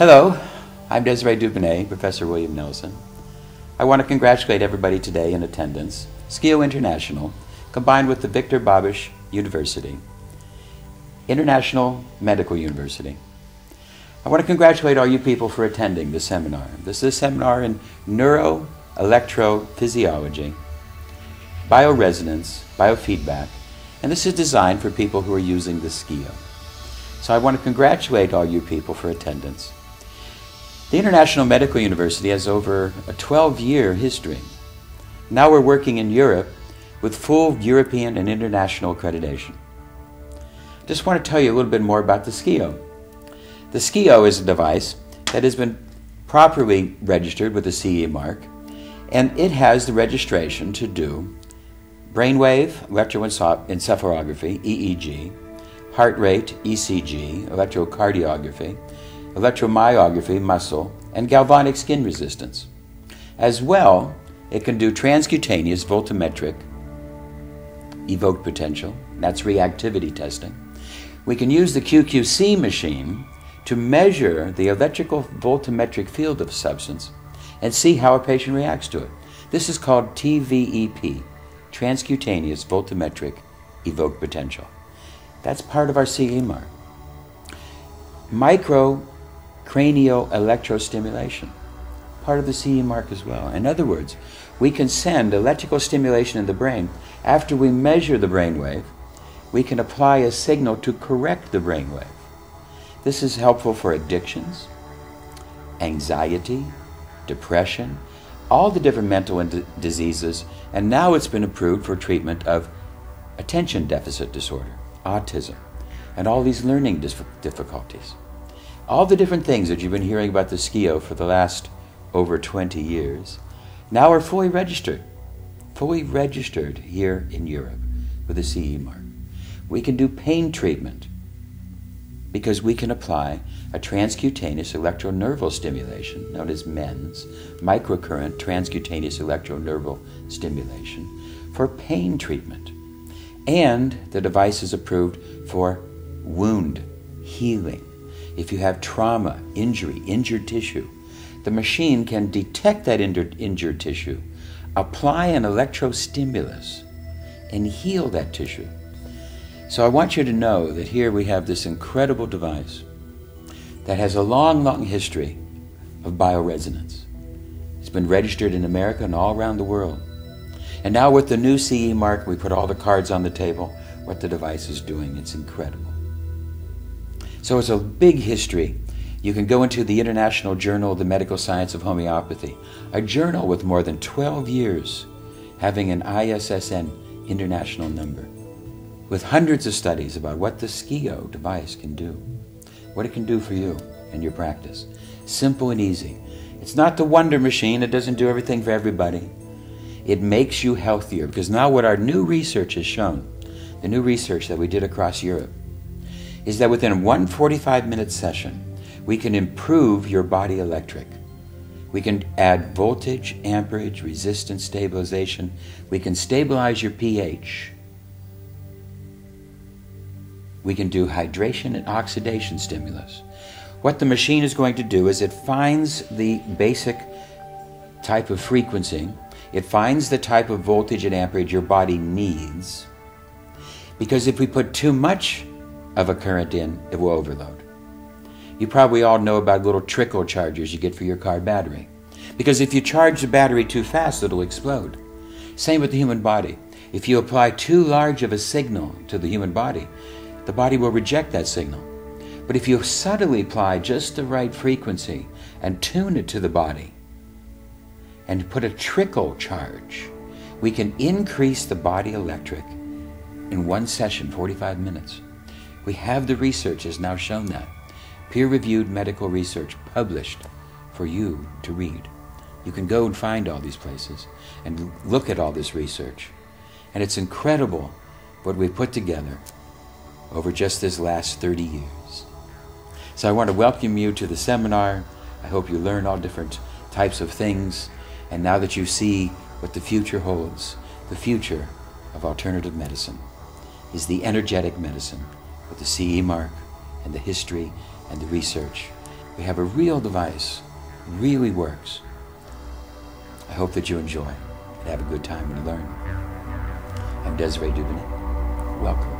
Hello, I'm Desiree Dubonnet, Professor William Nelson. I want to congratulate everybody today in attendance, SCIO International, combined with the Victor Babiš University, International Medical University. I want to congratulate all you people for attending this seminar. This is a seminar in neuroelectrophysiology, bioresonance, biofeedback, and this is designed for people who are using the SCIO. So I want to congratulate all you people for attendance. The International Medical University has over a 12-year history. Now we're working in Europe with full European and international accreditation. Just want to tell you a little bit more about the SCIO. The SCIO is a device that has been properly registered with the CE mark, and it has the registration to do brainwave electroencephalography, EEG, heart rate, ECG, electrocardiography, electromyography, muscle, and galvanic skin resistance. As well, it can do transcutaneous voltammetric evoked potential, that's reactivity testing. We can use the QQC machine to measure the electrical voltammetric field of a substance and see how a patient reacts to it. This is called TVEP, transcutaneous voltammetric evoked potential. That's part of our CE mark. Microcranial electrostimulation, part of the CE mark as well. In other words, we can send electrical stimulation in the brain. After we measure the brainwave, we can apply a signal to correct the brainwave. This is helpful for addictions, anxiety, depression, all the different mental diseases, and now it's been approved for treatment of attention deficit disorder, autism, and all these learning difficulties. All the different things that you've been hearing about the SCIO for the last over 20 years now are fully registered here in Europe with a CE mark. We can do pain treatment, because we can apply a transcutaneous electronerval stimulation, known as MENS, microcurrent transcutaneous electronerval stimulation, for pain treatment. And the device is approved for wound healing. If you have trauma, injury, injured tissue, the machine can detect that injured tissue, apply an electrostimulus, and heal that tissue. So I want you to know that here we have this incredible device that has a long, long history of bioresonance. It's been registered in America and all around the world. And now with the new CE mark, we put all the cards on the table, what the device is doing. It's incredible. So it's a big history. You can go into the International Journal of the Medical Science of Homeopathy, a journal with more than 12 years having an ISSN international number, with hundreds of studies about what the SCIO device can do, what it can do for you and your practice. Simple and easy. It's not the wonder machine. It doesn't do everything for everybody. It makes you healthier, because now what our new research has shown, the new research that we did across Europe, is that within one 45-minute session, we can improve your body electric. We can add voltage, amperage, resistance, stabilization. We can stabilize your pH. We can do hydration and oxidation stimulus. What the machine is going to do is it finds the basic type of frequency, it finds the type of voltage and amperage your body needs, because if we put too much of a current in, it will overload. You probably all know about little trickle chargers you get for your car battery, because if you charge the battery too fast, it'll explode. Same with the human body. If you apply too large of a signal to the human body, the body will reject that signal. But if you subtly apply just the right frequency and tune it to the body and put a trickle charge, we can increase the body electric in one session, 45 minutes. We have the research has now shown that. Peer-reviewed medical research published for you to read. You can go and find all these places and look at all this research. And it's incredible what we've put together over just this last 30 years. So I want to welcome you to the seminar. I hope you learn all different types of things. And now that you see what the future holds, the future of alternative medicine is the energetic medicine with the CE mark and the history and the research. We have a real device, really works. I hope that you enjoy and have a good time when you learn. I'm Desiree Dubonnet. Welcome.